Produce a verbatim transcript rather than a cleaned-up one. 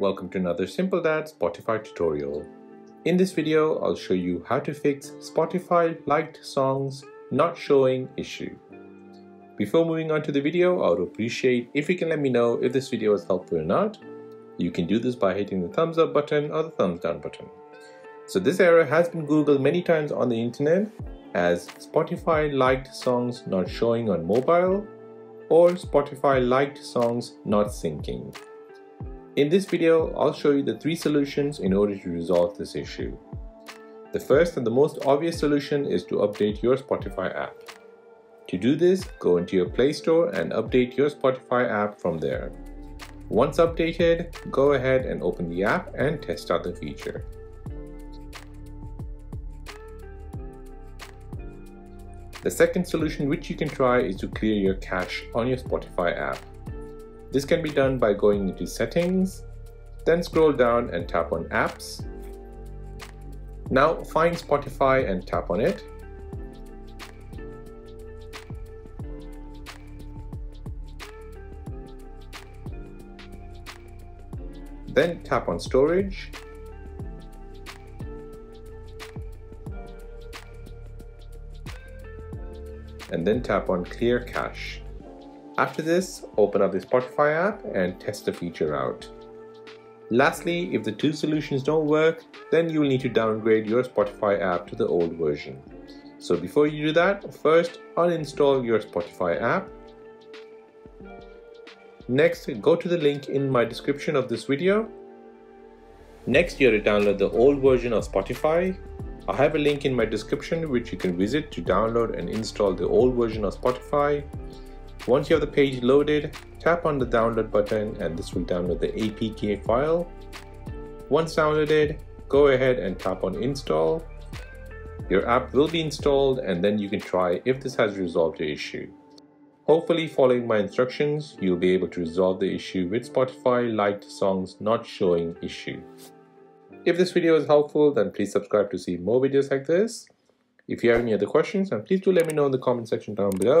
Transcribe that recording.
Welcome to another Simple Dad Spotify tutorial. In this video, I'll show you how to fix Spotify liked songs not showing issue. Before moving on to the video, I would appreciate if you can let me know if this video was helpful or not. You can do this by hitting the thumbs up button or the thumbs down button. So this error has been Googled many times on the internet as Spotify liked songs not showing on mobile or Spotify liked songs not syncing. In this video, I'll show you the three solutions in order to resolve this issue. The first and the most obvious solution is to update your Spotify app. To do this, go into your Play Store and update your Spotify app from there. Once updated, go ahead and open the app and test out the feature. The second solution which you can try is to clear your cache on your Spotify app. This can be done by going into Settings, then scroll down and tap on Apps. Now find Spotify and tap on it. Then tap on Storage. And then tap on Clear Cache. After this, open up the Spotify app and test the feature out. Lastly, if the two solutions don't work, then you will need to downgrade your Spotify app to the old version. So before you do that, first uninstall your Spotify app. Next, go to the link in my description of this video. Next, you have to download the old version of Spotify. I have a link in my description which you can visit to download and install the old version of Spotify. Once you have the page loaded, tap on the download button and this will download the A P K file. Once downloaded, go ahead and tap on install. Your app will be installed and then you can try if this has resolved your issue. Hopefully, following my instructions, you'll be able to resolve the issue with Spotify liked songs not showing issue. If this video is helpful, then please subscribe to see more videos like this. If you have any other questions, then please do let me know in the comment section down below.